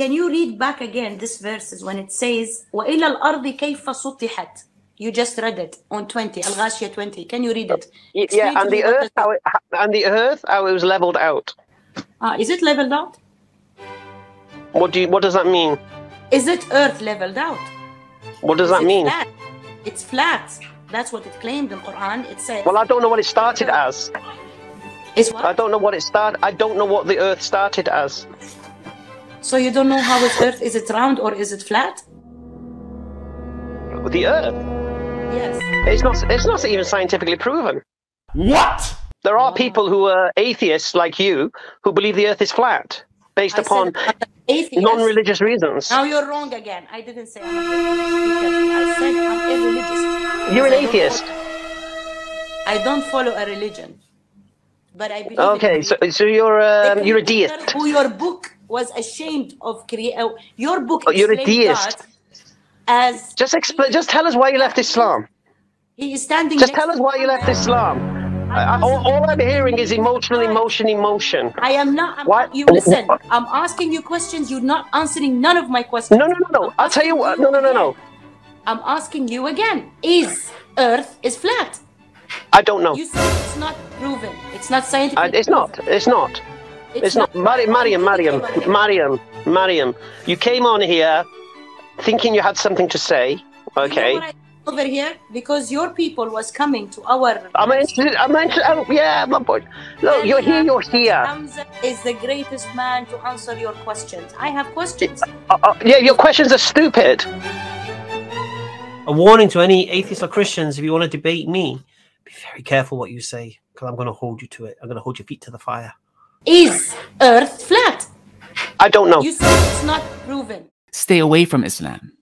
Can you read back again this verse when it says وَإِلَى الْأَرْضِ كَيْفَ سُطِحَتْ? You just read it on 20, Al-Ghashiya 20. Can you read it? Explain yeah, and the earth, how it was leveled out. Is it leveled out? What does that mean? Is it earth leveled out? What does that mean? Flat? It's flat. That's what it claimed in Quran. It says. Well, I don't know what it started as. It's what? I don't know what it started. I don't know what the earth started as. So you don't know how it's earth. Is it round or is it flat? The earth. Yes. It's not even scientifically proven. What? There are people who are atheists like you who believe the earth is flat based upon non-religious reasons. Now you're wrong again. I didn't say I'm atheist. I said I'm irreligious. You're an atheist. I don't follow a religion, but I believe. Okay, so you're a deist. Who your book was ashamed of creating. Your book. Oh, you're a deist. God as just explain. Just tell us why you left Islam. He is standing. Just tell us why you left Islam. All I'm hearing is emotion. I am not. You listen. I'm asking you questions. You're not answering none of my questions. No. I'll tell you what. No. I'm asking you again. Is Earth is flat? I don't know. You said it's not proven. It's not scientific. It's not. Mariam. You came on here thinking you had something to say. Okay. You know over here because your people was coming to our look, you're here. Hamza is the greatest man to answer your questions. I have questions. Your questions are stupid. A warning to any atheists or Christians: if you want to debate me, be very careful what you say, because I'm going to hold you to it. I'm going to hold your feet to the fire. Is earth flat? I don't know. You said it's not proven. Stay away from Islam.